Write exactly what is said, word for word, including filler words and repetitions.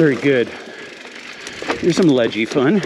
Very good. Here's some ledgy fun.